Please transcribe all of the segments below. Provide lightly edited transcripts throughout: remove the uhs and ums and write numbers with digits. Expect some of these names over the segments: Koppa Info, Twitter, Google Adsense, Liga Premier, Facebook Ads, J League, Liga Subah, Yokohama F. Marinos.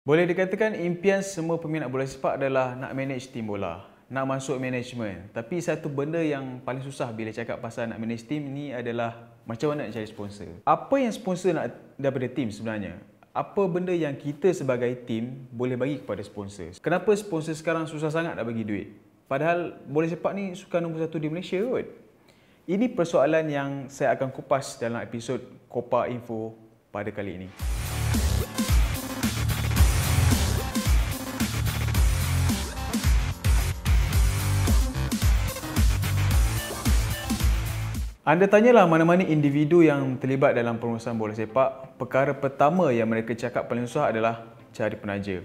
Boleh dikatakan impian semua peminat bola sepak adalah nak manage tim bola, nak masuk management. Tapi satu benda yang paling susah bila cakap pasal nak manage tim ni adalah macam mana nak cari sponsor. Apa yang sponsor nak daripada tim sebenarnya? Apa benda yang kita sebagai tim boleh bagi kepada sponsor? Kenapa sponsor sekarang susah sangat nak bagi duit? Padahal bola sepak ni sukan nombor 1 di Malaysia kot. Ini persoalan yang saya akan kupas dalam episod Koppa Info pada kali ini. Anda tanyalah mana-mana individu yang terlibat dalam pengurusan bola sepak, perkara pertama yang mereka cakap paling susah adalah cari penaja.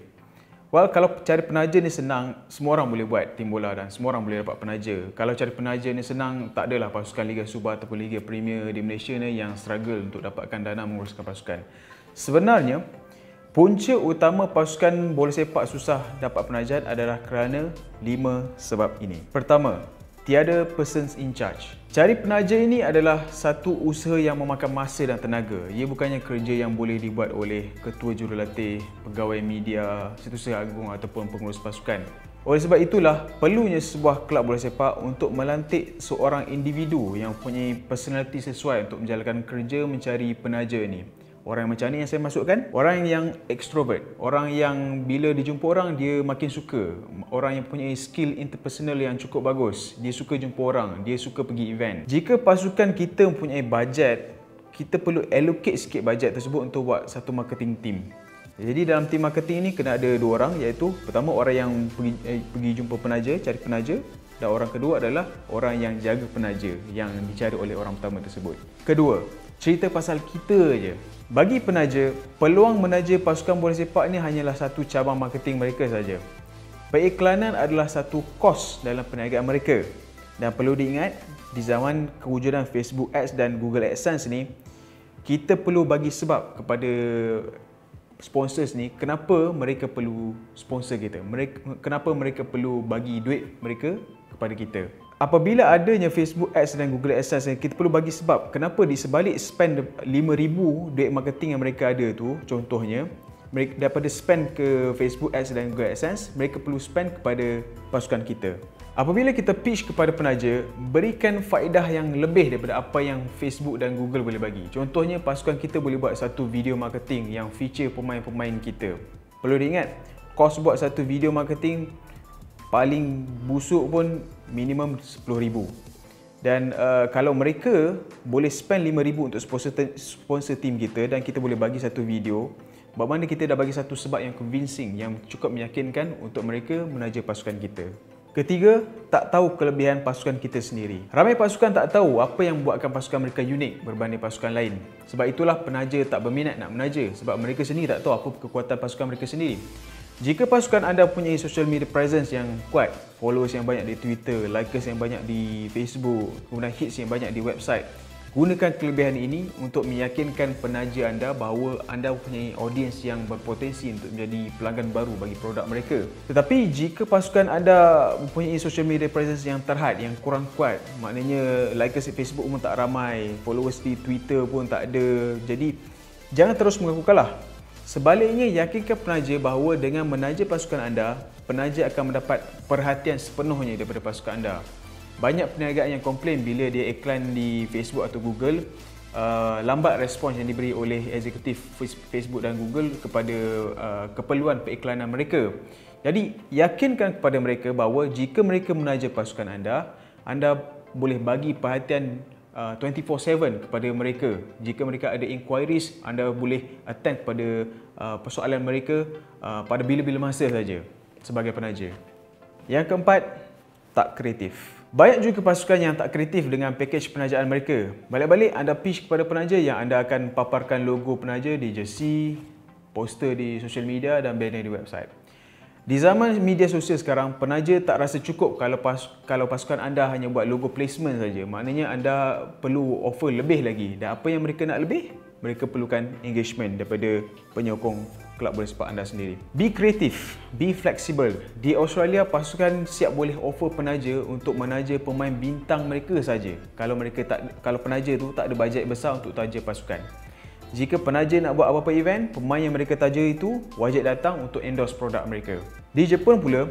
Well, kalau cari penaja ni senang, semua orang boleh buat tim bola dan semua orang boleh dapat penaja. Kalau cari penaja ni senang, tak adalah pasukan Liga Subah ataupun Liga Premier di Malaysia ni yang struggle untuk dapatkan dana menguruskan pasukan. Sebenarnya, punca utama pasukan bola sepak susah dapat penaja adalah kerana 5 sebab ini. Pertama, tiada persons in charge. Cari penaja ini adalah satu usaha yang memakan masa dan tenaga. Ia bukannya kerja yang boleh dibuat oleh ketua jurulatih, pegawai media, setiausaha agung ataupun pengurus pasukan. Oleh sebab itulah, perlunya sebuah kelab bola sepak untuk melantik seorang individu yang mempunyai personaliti sesuai untuk menjalankan kerja mencari penaja ini. Orang macam ni yang saya masukkan, orang yang extrovert, orang yang bila dijumpa orang dia makin suka, orang yang punya skill interpersonal yang cukup bagus, dia suka jumpa orang, dia suka pergi event. Jika pasukan kita mempunyai bajet, kita perlu allocate sikit bajet tersebut untuk buat satu marketing team. Jadi dalam team marketing ni kena ada 2 orang, iaitu pertama orang yang pergi jumpa penaja, cari penaja, dan orang kedua adalah orang yang jaga penaja yang dicari oleh orang pertama tersebut. Kedua, cerita pasal kita je. Bagi penaja, peluang menaja pasukan bola sepak ni hanyalah satu cabang marketing mereka saja. Periklanan adalah satu kos dalam perniagaan mereka. Dan perlu diingat, di zaman kewujudan Facebook Ads dan Google Adsense ni, kita perlu bagi sebab kepada sponsors ni kenapa mereka perlu sponsor kita. Kenapa mereka perlu bagi duit mereka kepada kita. Apabila adanya Facebook Ads dan Google Adsense, kita perlu bagi sebab kenapa di sebalik spend 5,000 duit marketing yang mereka ada tu, contohnya, daripada spend ke Facebook Ads dan Google Adsense, mereka perlu spend kepada pasukan kita. Apabila kita pitch kepada penaja, berikan faedah yang lebih daripada apa yang Facebook dan Google boleh bagi. Contohnya, pasukan kita boleh buat satu video marketing yang feature pemain-pemain kita. Perlu diingat, kos buat satu video marketing paling busuk pun minimum RM10,000. Dan kalau mereka boleh spend RM5,000 untuk sponsor team kita dan kita boleh bagi satu video, bagaimana kita dah bagi satu sebab yang convincing, yang cukup meyakinkan untuk mereka menaja pasukan kita. Ketiga, tak tahu kelebihan pasukan kita sendiri. Ramai pasukan tak tahu apa yang buatkan pasukan mereka unik berbanding pasukan lain. Sebab itulah penaja tak berminat nak menaja sebab mereka sendiri tak tahu apa kekuatan pasukan mereka sendiri. Jika pasukan anda punya social media presence yang kuat, followers yang banyak di Twitter, likers yang banyak di Facebook, kemudian hits yang banyak di website, gunakan kelebihan ini untuk meyakinkan penaja anda bahawa anda mempunyai audiens yang berpotensi untuk menjadi pelanggan baru bagi produk mereka. Tetapi jika pasukan anda mempunyai social media presence yang terhad, yang kurang kuat, maknanya likers di Facebook pun tak ramai, followers di Twitter pun tak ada, jadi jangan terus mengaku kalah. Sebaliknya, yakinkan penaja bahawa dengan menaja pasukan anda, penaja akan mendapat perhatian sepenuhnya daripada pasukan anda. Banyak perniagaan yang komplain bila dia iklan di Facebook atau Google, lambat respons yang diberi oleh eksekutif Facebook dan Google kepada keperluan periklanan mereka. Jadi, yakinkan kepada mereka bahawa jika mereka menaja pasukan anda, anda boleh bagi perhatian 24/7 kepada mereka. Jika mereka ada inquiries, anda boleh attend kepada persoalan mereka pada bila-bila masa saja sebagai penaja. Yang keempat, tak kreatif. Banyak juga pasukan yang tak kreatif dengan pakej penajaan mereka. Balik-balik anda pitch kepada penaja yang anda akan paparkan logo penaja di jersey, poster di social media dan banner di website. Di zaman media sosial sekarang, penaja tak rasa cukup kalau pasukan anda hanya buat logo placement saja. Maknanya anda perlu offer lebih lagi. Dan apa yang mereka nak lebih? Mereka perlukan engagement daripada penyokong kelab bola sepak anda sendiri. Be creative, be flexible. Di Australia, pasukan siap boleh offer penaja untuk menaja pemain bintang mereka saja. Kalau penaja tu tak ada bajet besar untuk taja pasukan. Jika penaja nak buat apa-apa event, pemain yang mereka taja itu wajib datang untuk endorse produk mereka. Di Jepun pula,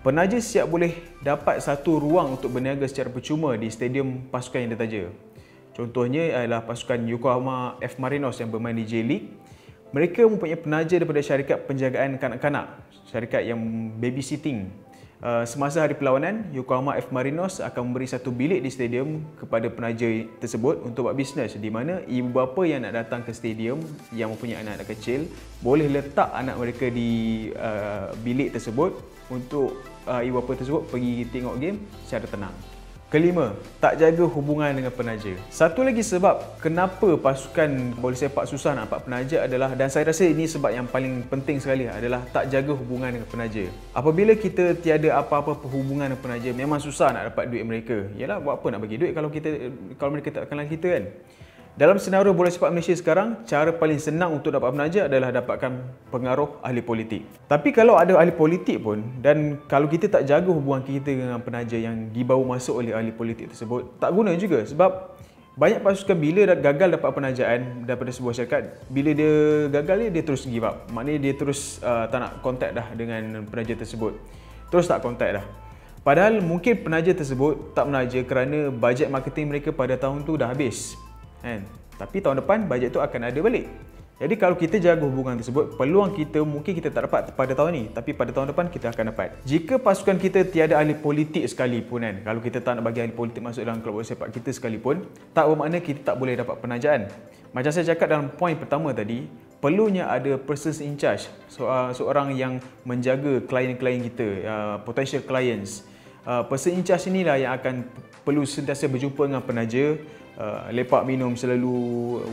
penaja siap boleh dapat satu ruang untuk berniaga secara percuma di stadium pasukan yang ditaja. Contohnya ialah pasukan Yokohama F. Marinos yang bermain di J League. Mereka mempunyai penaja daripada syarikat penjagaan kanak-kanak, syarikat yang babysitting. Semasa hari perlawanan, Yokohama F. Marinos akan memberi satu bilik di stadium kepada penaja tersebut untuk buat bisnes, di mana ibu bapa yang nak datang ke stadium yang mempunyai anak-anak kecil boleh letak anak mereka di bilik tersebut untuk ibu bapa tersebut pergi tengok game secara tenang. Kelima, tak jaga hubungan dengan penaja. Satu lagi sebab kenapa pasukan bola sepak susah nak dapat penaja adalah, dan saya rasa ini sebab yang paling penting sekali, adalah tak jaga hubungan dengan penaja. Apabila kita tiada apa-apa perhubungan dengan penaja, memang susah nak dapat duit mereka. Yalah, buat apa nak bagi duit kalau mereka tak kenal kita kan. Dalam senario bola sepak Malaysia sekarang, cara paling senang untuk dapat penaja adalah dapatkan pengaruh ahli politik. Tapi kalau ada ahli politik pun, dan kalau kita tak jaga hubungan kita dengan penaja yang dibawa masuk oleh ahli politik tersebut, tak guna juga. Sebab banyak pasukan bila gagal dapat penajaan daripada sebuah syarikat, bila dia gagal dia terus give up. Maknanya dia terus tak nak kontak dah dengan penaja tersebut. Terus tak kontak dah. Padahal mungkin penaja tersebut tak menaja kerana bajet marketing mereka pada tahun tu dah habis. Tapi tahun depan bajet tu akan ada balik. Jadi kalau kita jaga hubungan tersebut, peluang kita mungkin kita tak dapat pada tahun ni, tapi pada tahun depan kita akan dapat. Jika pasukan kita tiada ahli politik sekalipun kan, kalau kita tak nak bagi ahli politik masuk dalam klub bola sepak kita sekalipun, tak bermakna kita tak boleh dapat penajaan. Macam saya cakap dalam poin pertama tadi, perlunya ada person in charge, seorang yang menjaga klien-klien kita, potential clients. Person in charge inilah yang akan perlu sentiasa berjumpa dengan penaja, lepak minum selalu,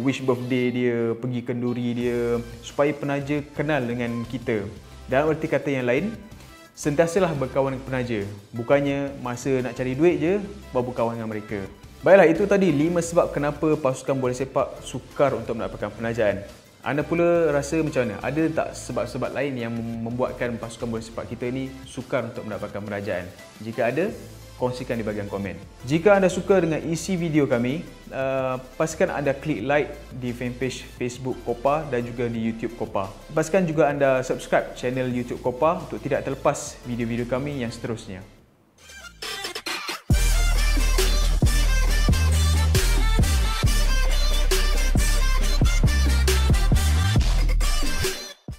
wish birthday dia, pergi kenduri dia, supaya penaja kenal dengan kita. Dalam erti kata yang lain, sentiasalah berkawan dengan penaja, bukannya masa nak cari duit je baru berkawan dengan mereka. Baiklah, itu tadi 5 sebab kenapa pasukan bola sepak sukar untuk mendapatkan penajaan. Anda pula rasa macam mana? Ada tak sebab-sebab lain yang membuatkan pasukan bola sepak kita ni sukar untuk mendapatkan penajaan? Jika ada, kongsikan di bahagian komen. Jika anda suka dengan isi video kami, pastikan anda klik like di fanpage Facebook Koppa dan juga di YouTube Koppa. Pastikan juga anda subscribe channel YouTube Koppa untuk tidak terlepas video-video kami yang seterusnya.